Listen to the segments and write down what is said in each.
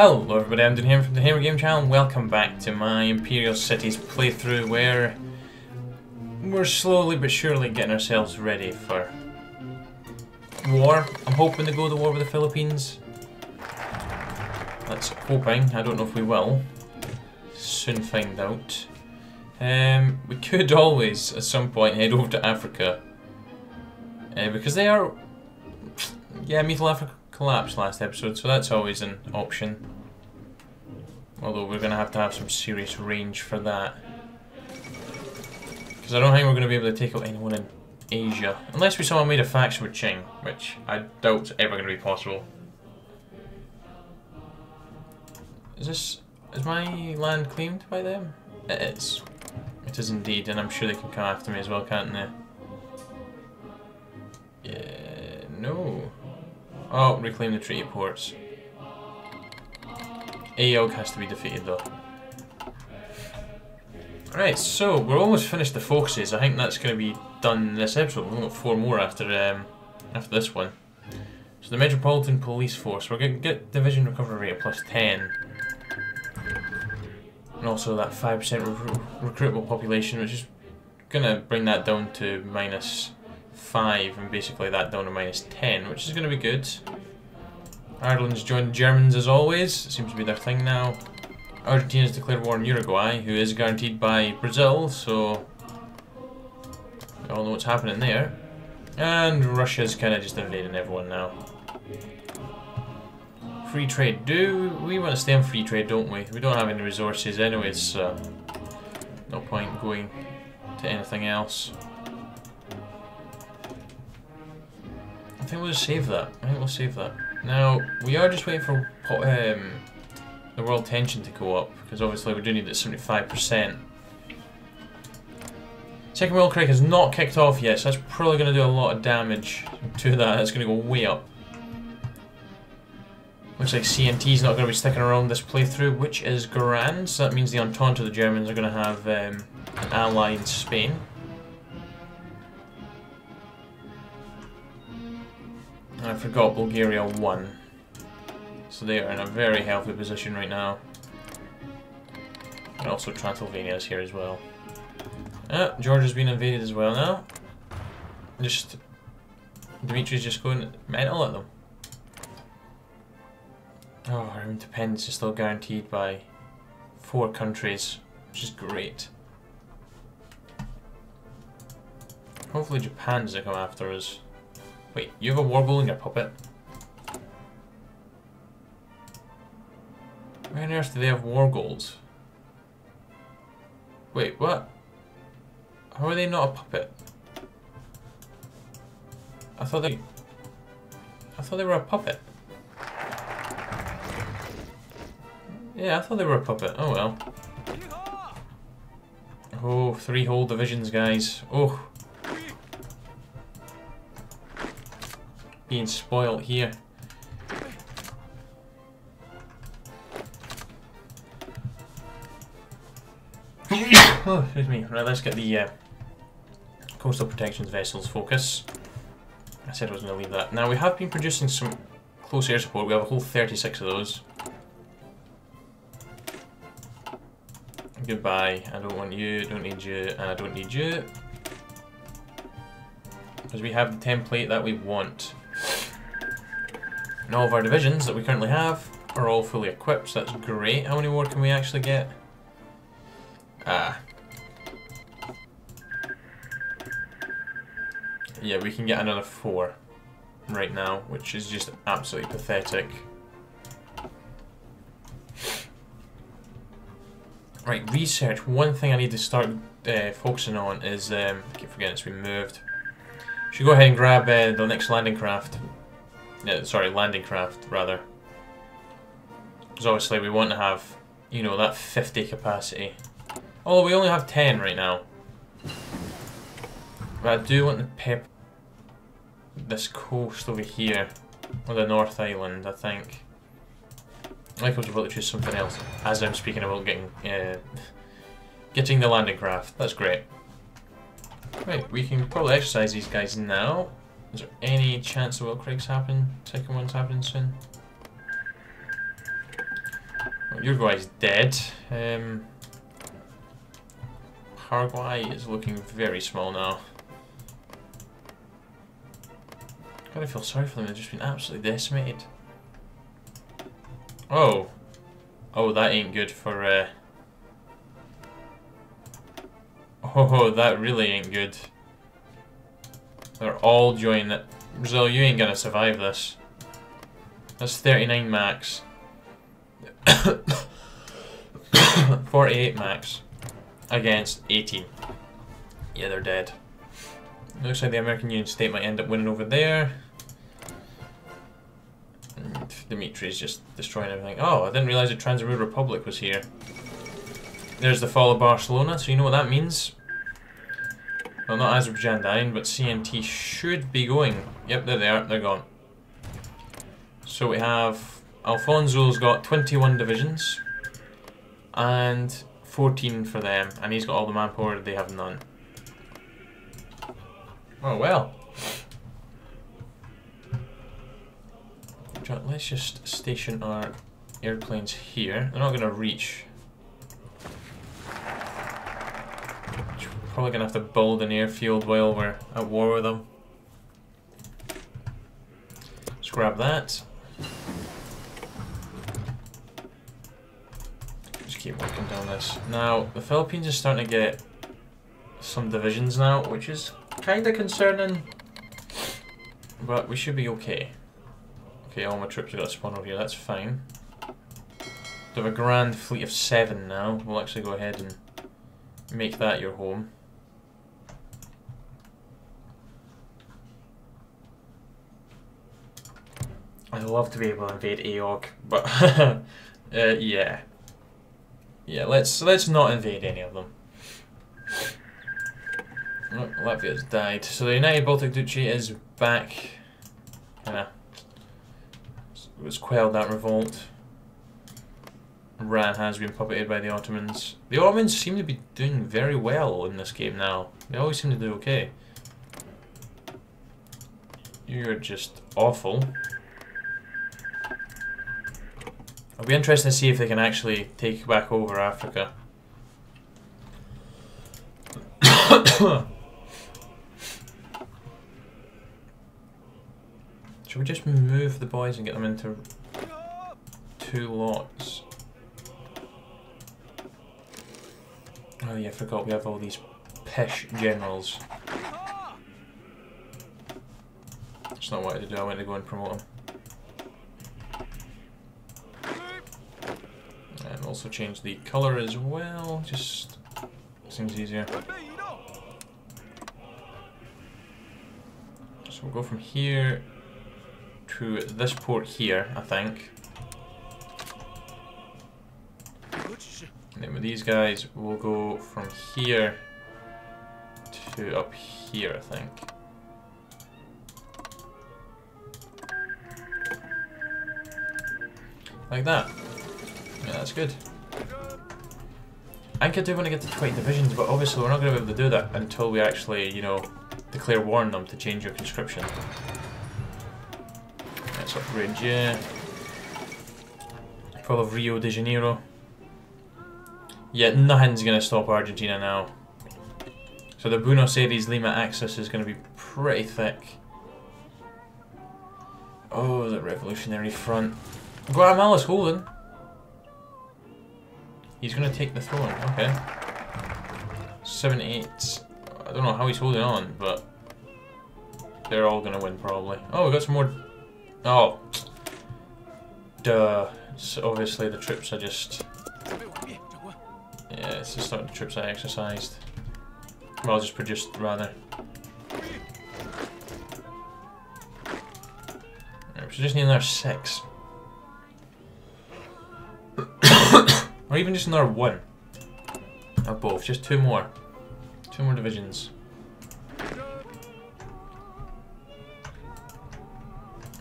Hello everybody, I'm Doonhamer from the Doonhamer Gaming Channel, and welcome back to my Imperial Cities playthrough where we're slowly but surely getting ourselves ready for war. I'm hoping to go to war with the Philippines. That's hoping, I don't know if we will. Soon find out. We could always, at some point, head over to Africa. Because they are... Yeah, Middle Africa collapsed last episode, so that's always an option. Although we're going to have some serious range for that. Because I don't think we're going to be able to take out anyone in Asia. Unless we somehow made a faction with Qing, which I doubt is ever going to be possible. Is my land claimed by them? It is. It is indeed, and I'm sure they can come after me as well, can't they? Yeah, no. Oh, reclaim the treaty ports. AOG has to be defeated though. Right, so we're almost finished the focuses. I think that's going to be done in this episode. We've only got four more after this one. So the Metropolitan Police Force. We're going to get division recovery rate of +10. And also that 5% recruitable population, which is going to bring that down to -5, and basically that down to -10, which is going to be good. Ireland's joined the Germans as always, it seems to be their thing now. Argentina's declared war on Uruguay, who is guaranteed by Brazil, so we all know what's happening there. And Russia's kind of just invading everyone now. Free trade. Do we want to stay on free trade, don't we? We don't have any resources anyways, so no point going to anything else. I think we'll just save that. I think we'll save that. Now, we are just waiting for the world tension to go up, because obviously we do need it at 75%. Second Weltkrieg has not kicked off yet, so that's probably going to do a lot of damage to that. That's going to go way up. Looks like CNT's not going to be sticking around this playthrough, which is grand. So that means the Entente of the Germans are going to have an ally in Spain. And I forgot Bulgaria won. So they are in a very healthy position right now. And also Transylvania's here as well. Georgia's been invaded as well now. Dimitri's just going mental at them. Oh, our independence is still guaranteed by 4 countries, which is great. Hopefully Japan doesn't come after us. Wait, you have a war goal in your puppet? Where on earth do they have war goals? Wait, what? How are they not a puppet? I thought they were a puppet. Yeah, I thought they were a puppet. Oh well. Oh, 3 whole divisions, guys. Oh. Being spoilt here. Oh, excuse me. Right, let's get the coastal protections vessels focus. I said I was going to leave that. Now, we have been producing some close air support. We have a whole 36 of those. Goodbye, I don't want you, don't need you, and I don't need you. Because we have the template that we want. And all of our divisions that we currently have are all fully equipped, so that's great. How many more can we actually get? Yeah, we can get another 4 right now, which is just absolutely pathetic. Right, research. One thing I need to start focusing on is, I keep forgetting it's removed. Should go ahead and grab the next landing craft. Yeah, sorry, landing craft, rather. Because obviously we want to have, you know, that 50 capacity. Although we only have 10 right now. But I do want to pep this coast over here. Or the North Island, I think. I was about to choose something else as I'm speaking about getting the landing craft. That's great. Right, we can probably exercise these guys now. Is there any chance the Weltkriegs happen? Second one's happening soon? Uruguay's dead. Paraguay is looking very small now. Gotta feel sorry for them, they've just been absolutely decimated. Oh. Oh, that ain't good for, Oh, that really ain't good. They're all joining it. Brazil, you ain't gonna survive this. That's 39 max. 48 max. Against 18. Yeah, they're dead. Looks like the American Union State might end up winning over there. And Dimitri's just destroying everything. Oh, I didn't realise the Trans-Euro Republic was here. There's the fall of Barcelona, so you know what that means. Well, not Azerbaijan dying, but CNT should be going. Yep, there they are. They're gone. So we have... Alfonso's got 21 divisions. And 14 for them. And he's got all the manpower, they have none. Oh well. Let's just station our airplanes here. They're not going to reach. Probably going to have to build an airfield while we're at war with them. Let's grab that. Just keep working down this. Now, the Philippines is starting to get some divisions now, which is kind of concerning, but we should be okay. Okay, all my troops have got to spawn over here, that's fine. They have a grand fleet of 7 now. We'll actually go ahead and make that your home. I'd love to be able to invade AOG, but yeah. Yeah, let's not invade any of them. Look, Latvia's died. So the United Baltic Duchy is back. Kinda. It was quelled, that revolt. Iran has been puppeted by the Ottomans. The Ottomans seem to be doing very well in this game now. They always seem to do okay. You're just awful. It'll be interesting to see if they can actually take back over Africa. Should we just move the boys and get them into 2 lots? Oh yeah, I forgot we have all these pish generals. That's not what I wanted to do, I wanted to go and promote them. And also change the colour as well, just seems easier. So we'll go from here to this port here, I think. And then with these guys, we'll go from here to up here, I think. Like that. Yeah, that's good. I think I do want to get to 20 divisions, but obviously we're not going to be able to do that until we actually, you know, declare war on them to change your conscription. Let's upgrade you. Yeah. Fall of Rio de Janeiro. Yeah, nothing's going to stop Argentina now. So the Buenos Aires Lima axis is going to be pretty thick. Oh, the Revolutionary Front. Guatemala's holding. He's going to take the throne, okay. 78. I don't know how he's holding on, but they're all going to win probably. Oh, we got some more. Oh. Duh. So obviously the troops are just. Yeah, it's just not the troops I exercised. Well, just produced, rather. Right, we just need another 6. Or even just another 1. Or both, just 2 more. 2 more divisions.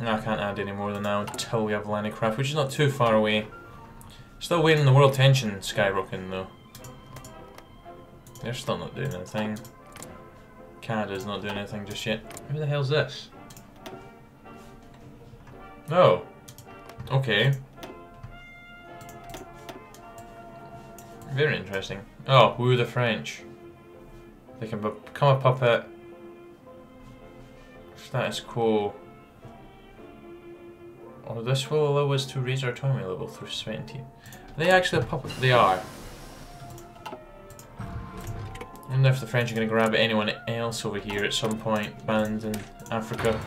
And I can't add any more than now until we have Landcraft, which is not too far away. Still waiting on the world tension skyrocketing though. They're still not doing anything. Canada's not doing anything just yet. Who the hell's this? Oh. Okay. Very interesting. Oh, woo the French. They can become a puppet. Status quo. Or this will allow us to raise our autonomy level through 70. Are they actually a puppet? They are. I wonder if the French are going to grab anyone else over here at some point. Banned in Africa.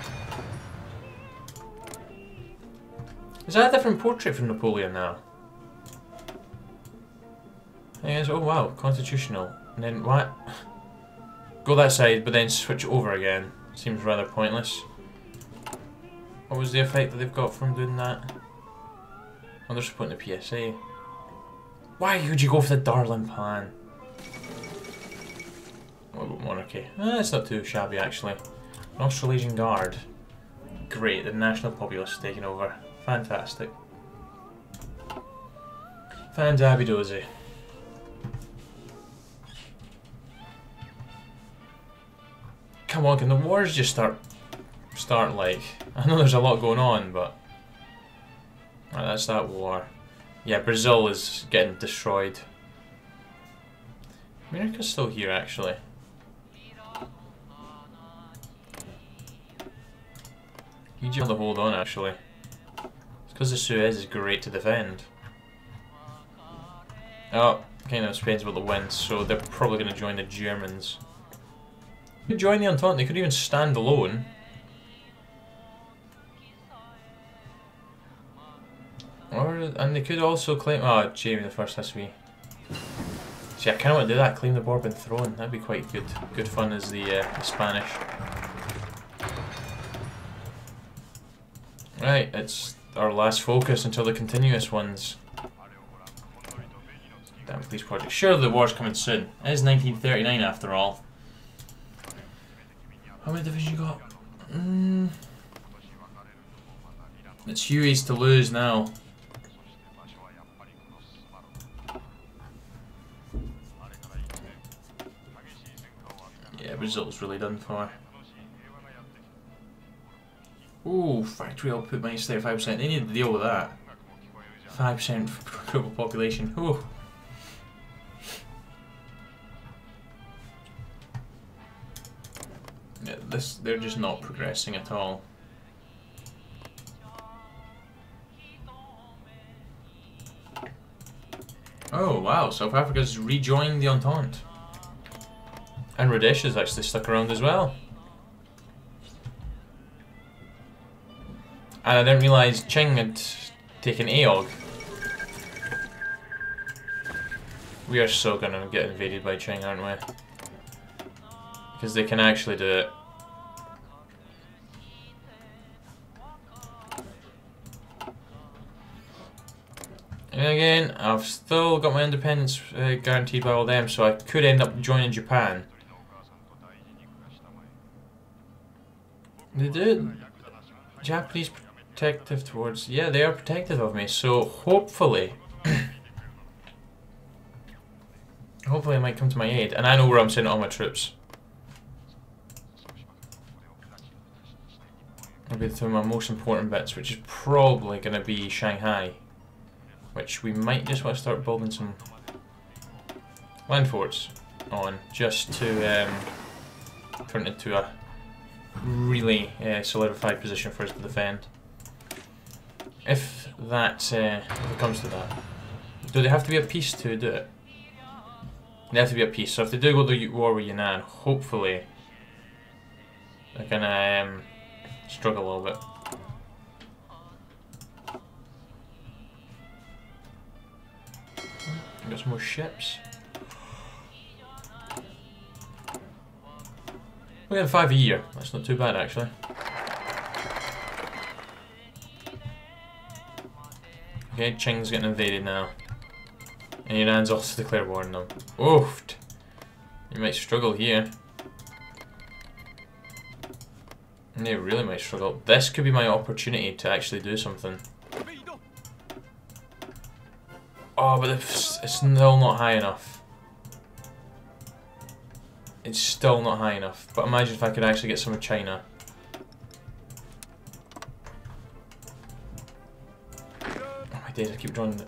Is that a different portrait from Napoleon now? Yes, oh wow, constitutional. And then what? Go that side, but then switch over again. Seems rather pointless. What was the effect that they've got from doing that? Oh, they're supporting the PSA. Why would you go for the Darling Plan? What about monarchy? That's not too shabby actually. An Australasian Guard. Great, the national populace taking over. Fantastic. Fandabidozy. Come on, can the wars just start like... I know there's a lot going on, but... Right, that's that war. Yeah, Brazil is getting destroyed. America's still here, actually. You just have to hold on, actually. It's because the Suez is great to defend. Oh, kind of Spain's about to win, so they're probably going to join the Germans. Could join the Entente, they could even stand alone. Or, and they could also claim... Oh, Jamie the First has to be... See, I kinda wanna do that, claim the Bourbon throne, that'd be quite good. Good fun as the Spanish. Right, it's our last focus until the continuous ones. Damn police project. Sure, the war's coming soon. It is 1939 after all. How many divisions you got? It's Huey's to lose now. Yeah, Brazil's really done for. Ooh, factory output minus 35%. They need to deal with that. 5% for global population. Ooh. Yeah, this, they're just not progressing at all. Oh wow, South Africa's rejoined the Entente. And Rhodesia is actually stuck around as well. And I didn't realise Qing had taken AOG. We are so gonna get invaded by Qing, aren't we? Because they can actually do it. And again, I've still got my independence guaranteed by all them, so I could end up joining Japan. They do. Japanese protective towards... Yeah, they are protective of me, so hopefully... hopefully they might come to my aid, and I know where I'm sending all my troops. It'll be through my most important bits, which is probably going to be Shanghai, which we might just want to start building some land forts on, just to turn it into a really solidified position for us to defend. If that if it comes to that, do they have to be at peace to do it? They have to be at peace. So if they do go to war with Yunnan, hopefully they're gonna. Struggle a little bit. Got some more ships. We have 5 a year. That's not too bad actually. Okay, Qing's getting invaded now. And Iran's also declared war on them. Oof! You might struggle here. They really might struggle. This could be my opportunity to actually do something. Oh, but it's still not high enough. It's still not high enough. But imagine if I could actually get some of China. Oh my days, I keep drawing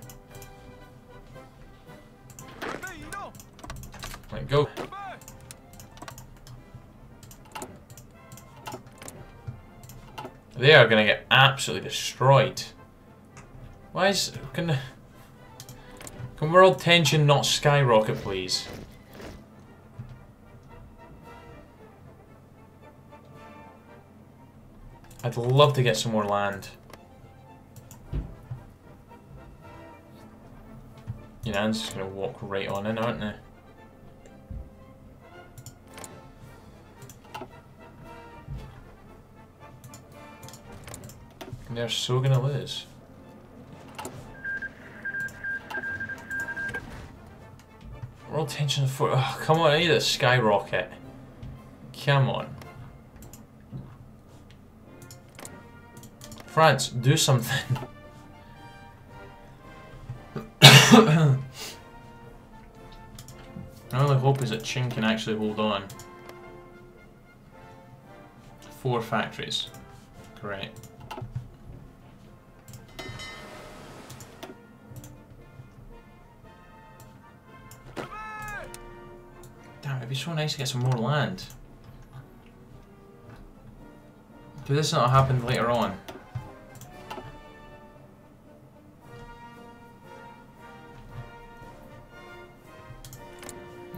it. plane go. They are going to get absolutely destroyed. Why is... Can world tension not skyrocket, please? I'd love to get some more land. Yunan's just going to walk right on in, aren't they? They're so gonna lose. World tension for. Oh, come on, I need a skyrocket. Come on. France, do something. My only hope is that Qing can actually hold on. 4 factories. Great. It'd be so nice to get some more land. Do this not happen later on?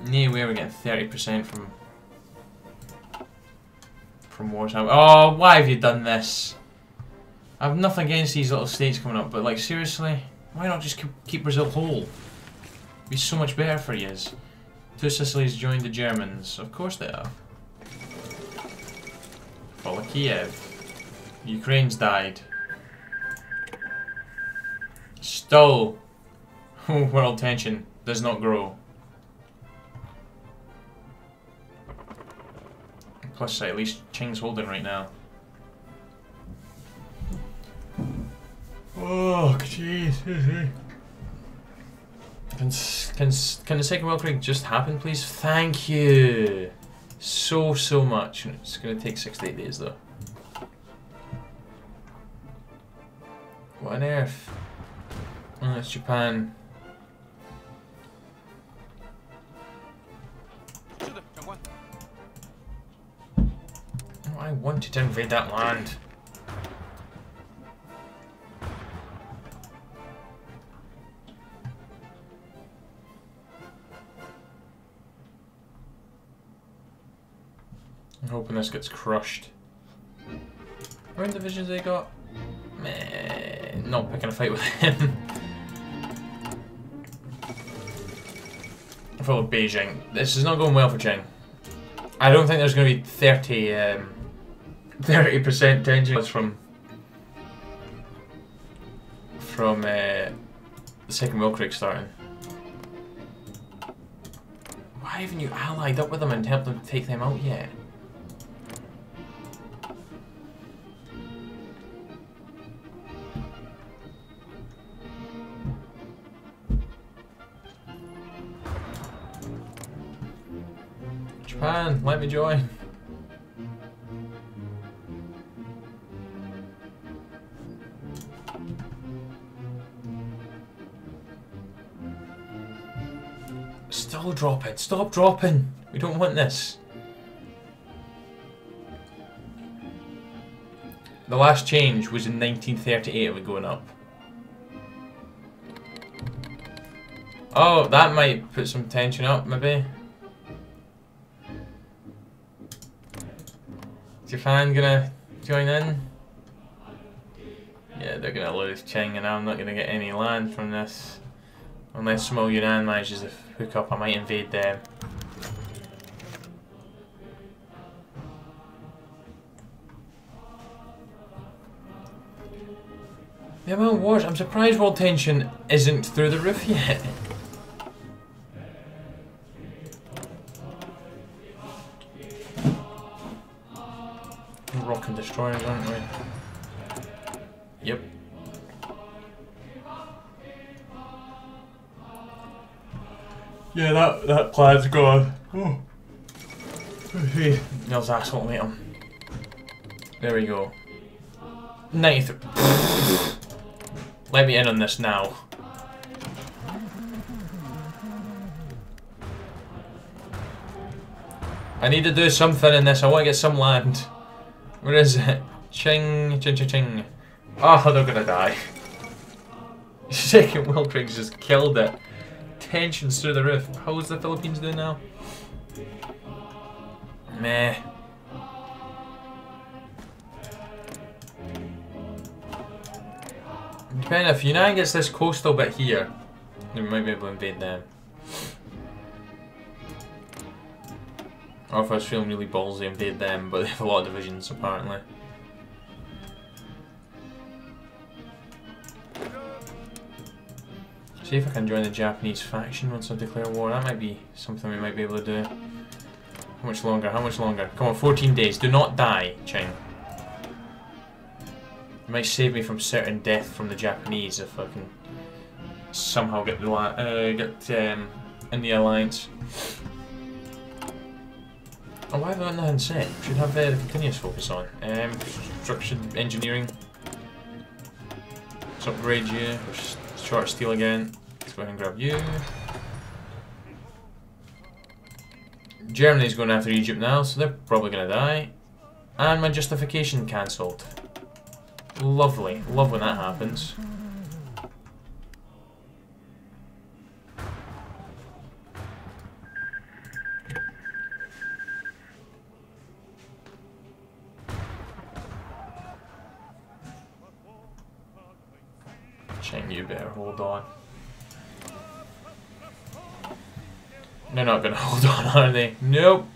No way we're getting 30% from wartime. Oh, why have you done this? I have nothing against these little states coming up, but like seriously, why not just keep Brazil whole? It'd be so much better for you. Two Sicilies joined the Germans. Of course they are. Fall of Kiev. Ukraine's died. Still, world tension does not grow. Plus, at least Qing's holding right now. Oh, jeez. Can the Second Weltkrieg just happen, please? Thank you so much. It's going to take 6 to 8 days, though. What on earth? Oh, it's Japan. Oh, I wanted to invade that land. I'm hoping this gets crushed. How many divisions they got? Meh, not picking a fight with him. Follow Beijing. This is not going well for Qing. I don't think there's going to be 30% tension from the Second Weltkrieg starting. Why haven't you allied up with them and helped them take them out yet? Japan, let me join. Still dropping. Stop dropping. We don't want this. The last change was in 1938. It was going up. Oh, that might put some tension up, maybe. Japan gonna join in? Yeah, they're gonna lose Qing, and I'm not gonna get any land from this. Unless small Yunnan manages to hook up, I might invade them. The amount of wars, I'm surprised world tension isn't through the roof yet. Rock and destroyers, aren't we? Yep. Yeah, that plan's gone. Oh. Nils asshole, mate. There we go. 93. Let me in on this now. I need to do something in this. I want to get some land. Where is it? Ching, ching, ching, ching. Oh, they're gonna die. Second Weltkrieg just killed it. Tensions through the roof. How's the Philippines doing now? Meh. Depending if Yunnan gets this coastal bit here, then we might be able to invade them. Or if I was feeling really ballsy, invade them, but they have a lot of divisions apparently. See if I can join the Japanese faction once I declare war. That might be something we might be able to do. How much longer? How much longer? Come on, 14 days. Do not die, Qing. It might save me from certain death from the Japanese if I can somehow get the in the alliance. Oh, why have I got nothing set? Should have the continuous focus on. Construction, engineering. Let's upgrade you. Short steel again. Let's go ahead and grab you. Germany's going after Egypt now, so they're probably going to die. And my justification cancelled. Lovely. Love when that happens. You better hold on. They're not gonna hold on, are they? Nope.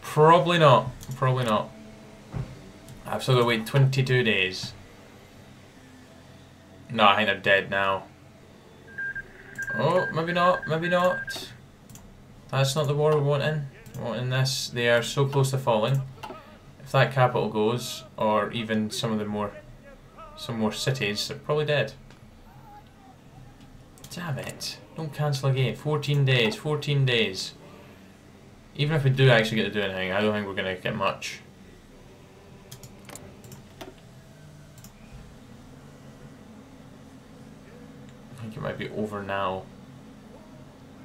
Probably not. Probably not. I've still got to wait 22 days. No, I think they're dead now. Oh, maybe not. Maybe not. That's not the war we're wanting. We're wanting this. They are so close to falling. If that capital goes, or even some of the more cities, they're probably dead. Damn it. Don't cancel again. 14 days. 14 days. Even if we do actually get to do anything, I don't think we're going to get much. I think it might be over now.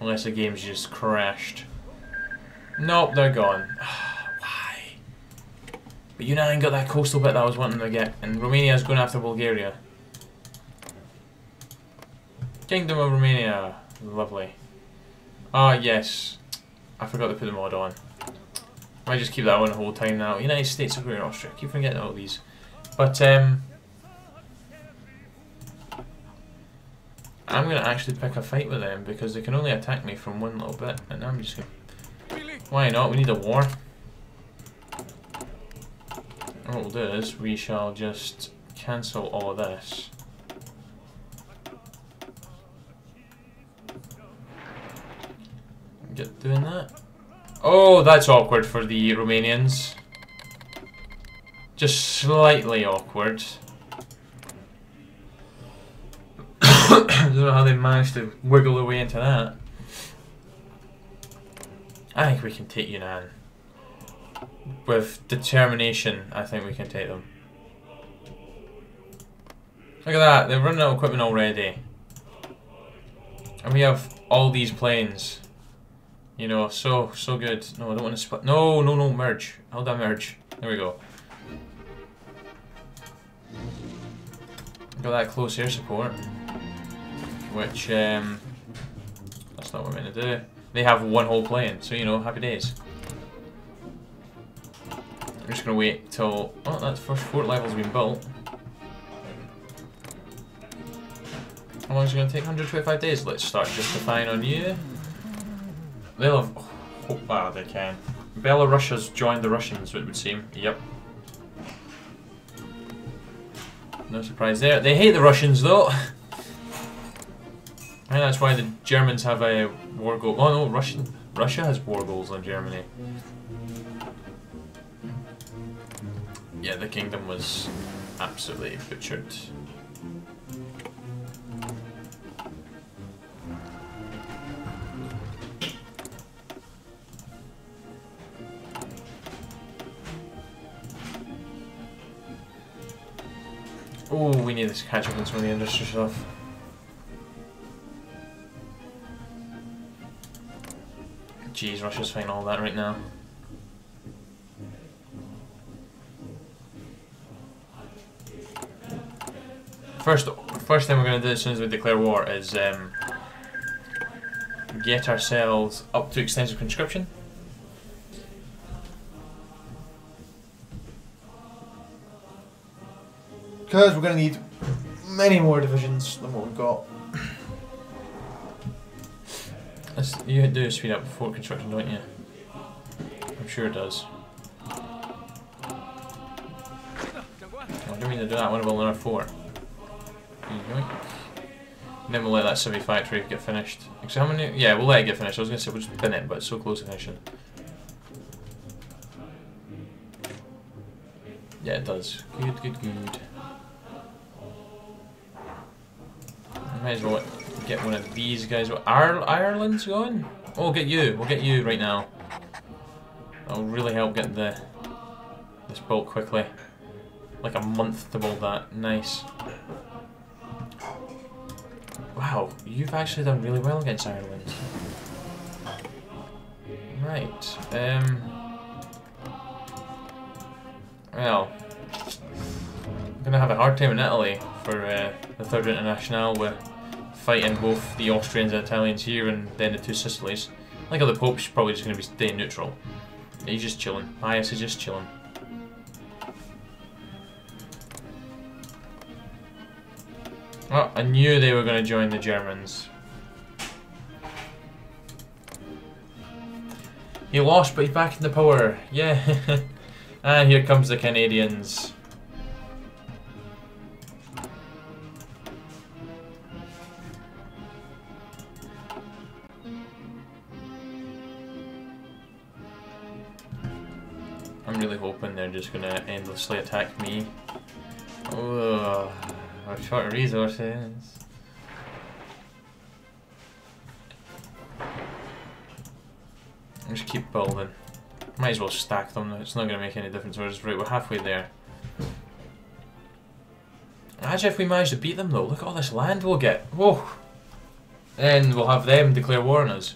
Unless the game's just crashed. Nope, they're gone. Why? But Yunnan got that coastal bit that I was wanting to get, and Romania's going after Bulgaria. Kingdom of Romania. Lovely. Ah, yes. I forgot to put the mod on. I might just keep that one the whole time now. United States of Great Austria. Keep forgetting all these. But, I'm going to actually pick a fight with them because they can only attack me from one little bit. And I'm just going to... Why not? We need a war. And what we'll do is we shall just cancel all of this. Doing that. Oh, that's awkward for the Romanians. Just slightly awkward. I don't know how they managed to wiggle their way into that. I think we can take Yunnan. With determination, I think we can take them. Look at that, they've run out of equipment already. And we have all these planes. You know, so good. No, I don't want to split. No, merge. How'd that merge? There we go. Got that close air support. Which, that's not what we're meant to do. They have one whole plane, so you know, happy days. I'm just gonna wait till. Oh, that first fort level's been built. How long is it gonna take? 125 days. Let's start justifying on you. They'll have... Oh, wow, they can. Belarus has joined the Russians, it would seem. Yep. No surprise there. They hate the Russians, though. And that's why the Germans have a war goal. Oh, no, Russia has war goals on Germany. Yeah, the kingdom was absolutely butchered. Oh, we need to catch up on some of the industry stuff. Jeez, Russia's fighting all that right now. First thing we're going to do as soon as we declare war is get ourselves up to extensive conscription. Because we're going to need many more divisions than what we've got. You do speed up fort construction, don't you? I'm sure it does. I didn't mean to do that, I want to build another fort. Then we'll let that civvy factory get finished. Actually, how many? Yeah, we'll let it get finished. I was going to say we'll just bin it, but it's so close to finishing. Yeah, it does. Good, good, good. Might as well get one of these guys. Ireland's gone? Oh, we'll get you. We'll get you right now. That'll really help get this built quickly. Like a month to build that. Nice. Wow, you've actually done really well against Ireland. Right. Well, I'm gonna have a hard time in Italy for the Third International with fighting both the Austrians and Italians here and then the Two Sicilies. I think the Pope's probably just gonna be staying neutral. Yeah, he's just chilling. Pius is just chilling. Oh, I knew they were going to join the Germans. He lost, but he's back in the power. Yeah. And here comes the Canadians. I'm really hoping they're just going to endlessly attack me. Ugh. We're short of resources. Just keep building. Might as well stack them, it's not going to make any difference. Right, we're halfway there. Imagine if we manage to beat them though, look at all this land we'll get. Whoa! Then we'll have them declare war on us.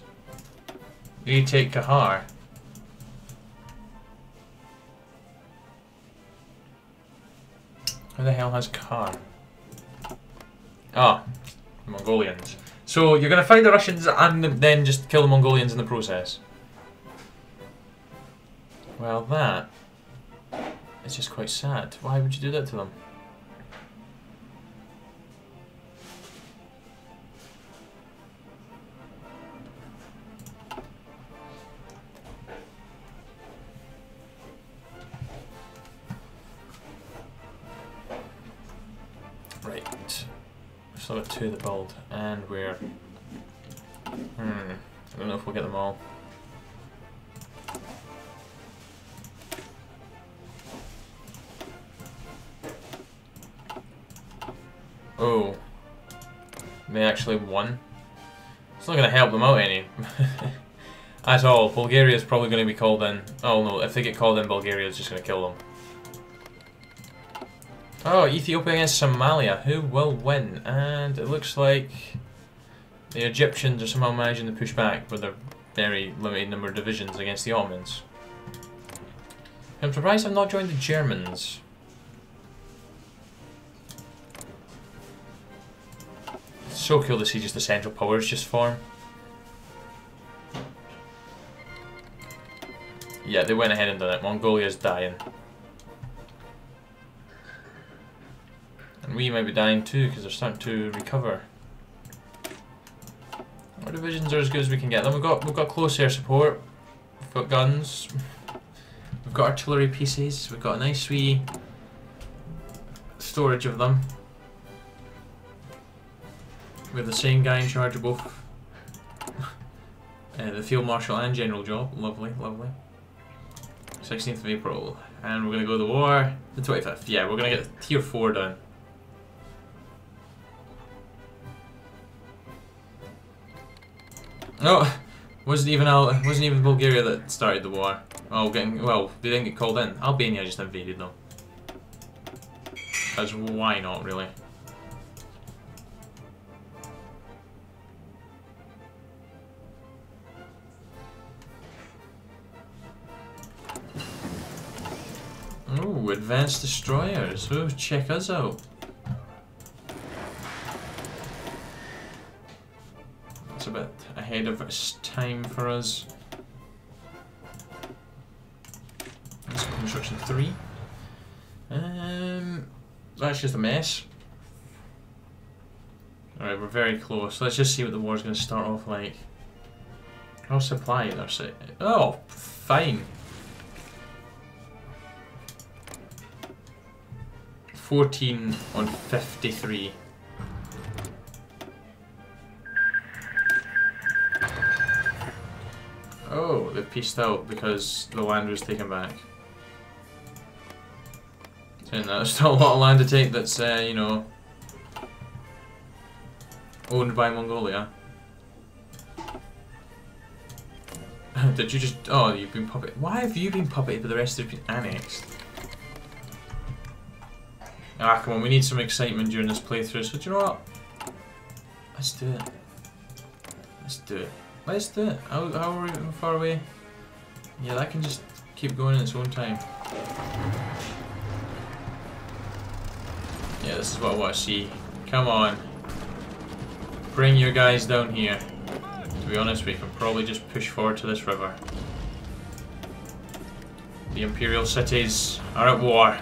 Retake Kahar. Who the hell has Kahar? Ah, the Mongolians. So you're going to fight the Russians and then just kill the Mongolians in the process. Well, that is just quite sad. Why would you do that to them? To the bold, and we're. I don't know if we'll get them all. Oh, they actually won. It's not going to help them out any at all. Bulgaria's probably going to be called in. Oh no, if they get called in, Bulgaria's just going to kill them. Oh, Ethiopia against Somalia. Who will win? And it looks like the Egyptians are somehow managing to push back with a very limited number of divisions against the Ottomans. I'm surprised I've not joined the Germans. It's so cool to see just the Central Powers just form. Yeah, they went ahead and done it. Mongolia's dying. And we might be dying too, because they're starting to recover. Our divisions are as good as we can get them. We've got close air support. We've got guns. We've got artillery pieces. We've got a nice wee storage of them. We have the same guy in charge of both the Field Marshal and General job. Lovely, lovely. 16th of April. And we're going to go to the war the 25th. Yeah, we're going to get Tier 4 done. No, wasn't even Bulgaria that started the war. Oh, they didn't get called in. Albania just invaded them. Because why not, really? Ooh, advanced destroyers. Ooh, check us out. That's a bit ahead of its time for us. That's construction 3. That's just a mess. Alright, we're very close. Let's just see what the war's going to start off like. I'll supply it. Oh, fine. 14 on 53. Oh, they peaced out because the land was taken back. And that's still a lot of land to take that's, you know, owned by Mongolia. Did you just... Oh, you've been puppeted. Why have you been puppeted but the rest of it been annexed? Ah, come on, we need some excitement during this playthrough, so do you know what? Let's do it. Let's do it. Let's do it. How are we far away? Yeah, that can just keep going in its own time. Yeah, this is what I want to see. Come on. Bring your guys down here. To be honest, we can probably just push forward to this river. The Imperial Cities are at war.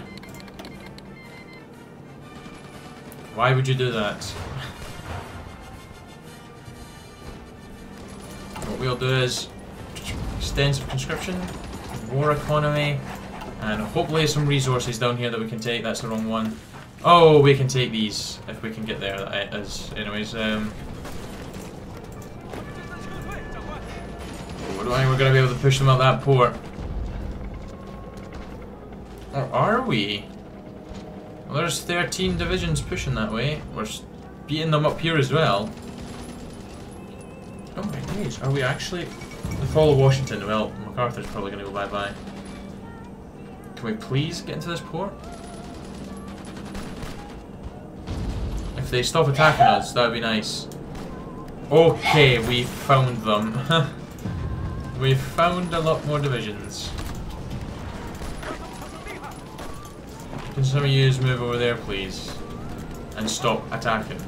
Why would you do that? What we'll do is extensive conscription, war economy, and hopefully some resources down here that we can take. That's the wrong one. Oh, we can take these if we can get there. That is, anyways. What do I think we're going to be able to push them out that port? Or are we? There's 13 divisions pushing that way. We're beating them up here as well. Oh my goodness, are we actually... The fall of Washington, well, MacArthur's probably going to go bye-bye. Can we please get into this port? If they stop attacking us, that would be nice. Okay, we found them. We found a lot more divisions. Can some of you just move over there, please? And stop attacking.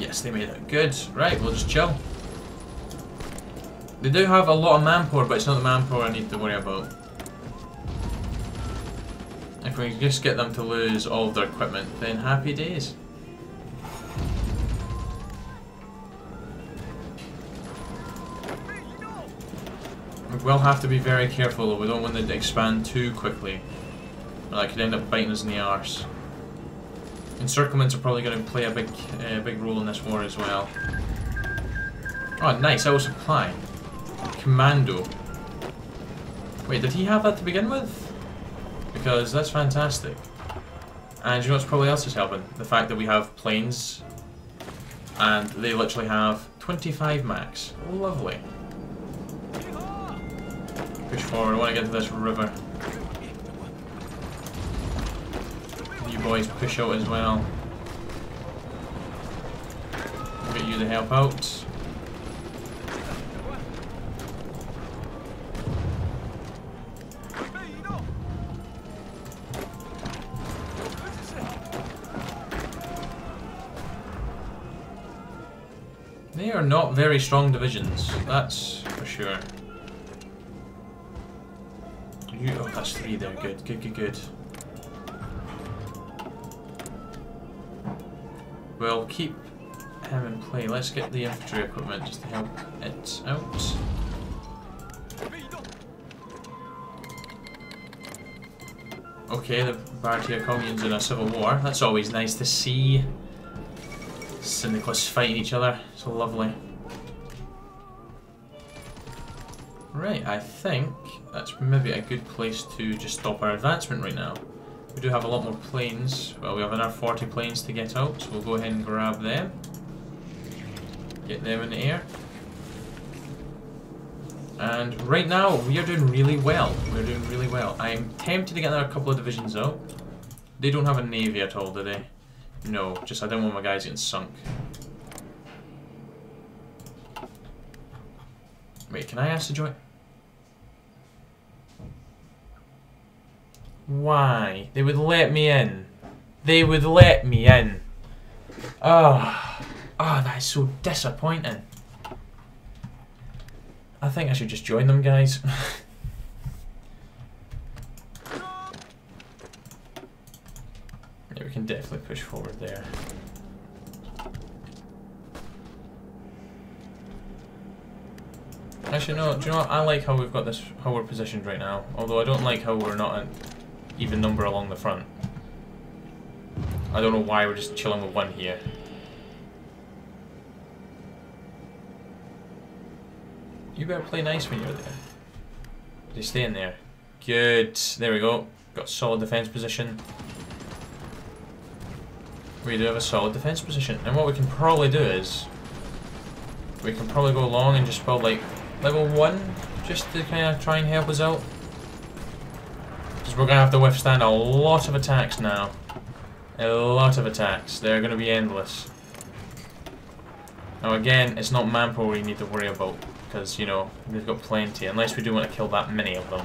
Yes, they made it. Good. Right, we'll just chill. They do have a lot of manpower, but it's not the manpower I need to worry about. If we can just get them to lose all of their equipment, then happy days. We'll have to be very careful though, we don't want them to expand too quickly. Or that could end up biting us in the arse. Encirclements are probably going to play a big role in this war as well. Oh nice, I will supply. Commando. Wait, did he have that to begin with? Because that's fantastic. And you know what's probably else is helping? The fact that we have planes. And they literally have 25 max. Lovely. Push forward, I want to get to this river. You boys push out as well. We'll get you to help out. They are not very strong divisions, that's for sure. Oh, that's 3 there. Good, good, good, good. We'll keep him in play. Let's get the infantry equipment just to help it out. Okay, the Bartia commune's in a civil war. That's always nice to see. Syndicalists fighting each other. It's lovely. Right, I think that's maybe a good place to just stop our advancement right now. We do have a lot more planes. Well, we have another 40 planes to get out, so we'll go ahead and grab them. Get them in the air. And right now, we are doing really well. We're doing really well. I'm tempted to get another couple of divisions out. They don't have a navy at all, do they? No, just I don't want my guys getting sunk. Wait, can I ask to join? Why? They would let me in. They would let me in. Oh, oh, that is so disappointing. I think I should just join them, guys. Yeah, we can definitely push forward there. Actually, no, do you know what? I like how we've got this, how we're positioned right now. Although I don't like how we're not an even number along the front. I don't know why we're just chilling with one here. You better play nice when you're there. Just stay in there. Good. There we go. Got a solid defence position. We do have a solid defence position. And what we can probably do is... we can probably go along and just build, like, level 1. Just to kind of try and help us out. Because we're going to have to withstand a lot of attacks now. A lot of attacks. They're going to be endless. Now again, it's not manpower you need to worry about. Because, you know, we've got plenty, unless we do want to kill that many of them.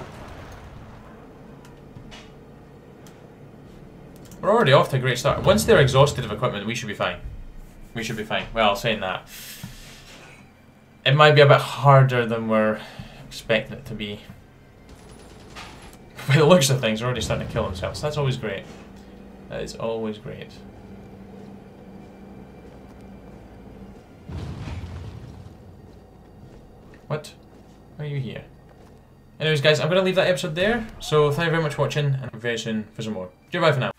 We're already off to a great start. Once they're exhausted of equipment, we should be fine. We should be fine. Well, saying that, it might be a bit harder than we're expecting it to be. By the looks of things, they're already starting to kill themselves. That's always great. That is always great. What? Why are you here? Anyways, guys, I'm going to leave that episode there. So, thank you very much for watching, and very soon for some more. Goodbye for now.